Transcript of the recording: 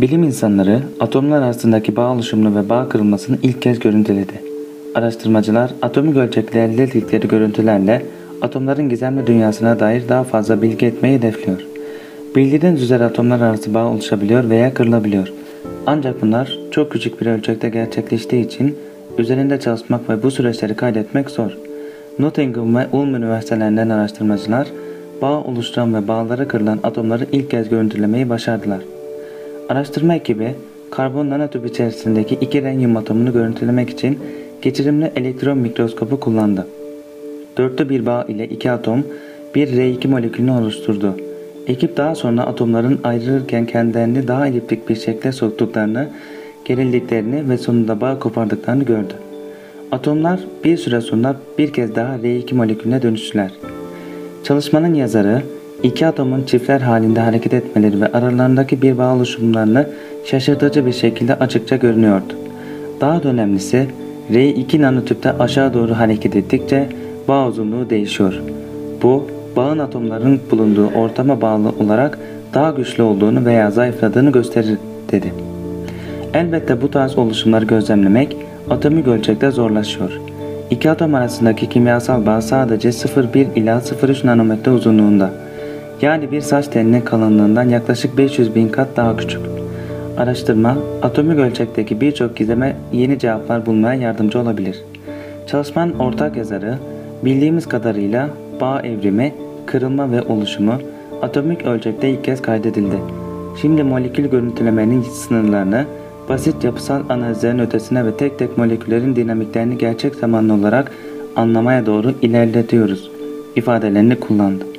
Bilim insanları atomlar arasındaki bağ oluşumunu ve bağ kırılmasını ilk kez görüntüledi. Araştırmacılar atomik ölçekle elde ettikleri görüntülerle atomların gizemli dünyasına dair daha fazla bilgi etmeyi hedefliyor. Bildiğiniz üzere atomlar arası bağ oluşabiliyor veya kırılabiliyor. Ancak bunlar çok küçük bir ölçekte gerçekleştiği için üzerinde çalışmak ve bu süreçleri kaydetmek zor. Nottingham ve Ulm üniversitelerinden araştırmacılar bağ oluşturan ve bağlara kırılan atomları ilk kez görüntülemeyi başardılar. Araştırma ekibi karbon nanotüp içerisindeki iki renyum atomunu görüntülemek için geçirimli elektron mikroskobu kullandı. 4'lü bir bağ ile iki atom bir Re2 molekülünü oluşturdu. Ekip daha sonra atomların ayrılırken kendilerini daha eliptik bir şekle soktuklarını, gerildiklerini ve sonunda bağ kopardıklarını gördü. Atomlar bir süre sonra bir kez daha Re2 molekülüne dönüştüler. Çalışmanın yazarı, iki atomun çiftler halinde hareket etmeleri ve aralarındaki bir bağ oluşumlarını şaşırtıcı bir şekilde açıkça görünüyordu. Daha da önemlisi, Re2 nanotüpte aşağı doğru hareket ettikçe bağ uzunluğu değişiyor. Bu, bağın atomların bulunduğu ortama bağlı olarak daha güçlü olduğunu veya zayıfladığını gösterir, dedi. Elbette bu tarz oluşumları gözlemlemek atomik ölçekte zorlaşıyor. İki atom arasındaki kimyasal bağ sadece 0,1 ila 0,3 nanometre uzunluğunda, yani bir saç telinin kalınlığından yaklaşık 500.000 kat daha küçük. Araştırma, atomik ölçekteki birçok gizeme yeni cevaplar bulmaya yardımcı olabilir. Çalışmanın ortak yazarı, bildiğimiz kadarıyla bağ evrimi, kırılma ve oluşumu atomik ölçekte ilk kez kaydedildi. Şimdi molekül görüntülemenin sınırlarını, basit yapısal analizlerin ötesine ve tek tek moleküllerin dinamiklerini gerçek zamanlı olarak anlamaya doğru ilerletiyoruz ifadelerini kullandı.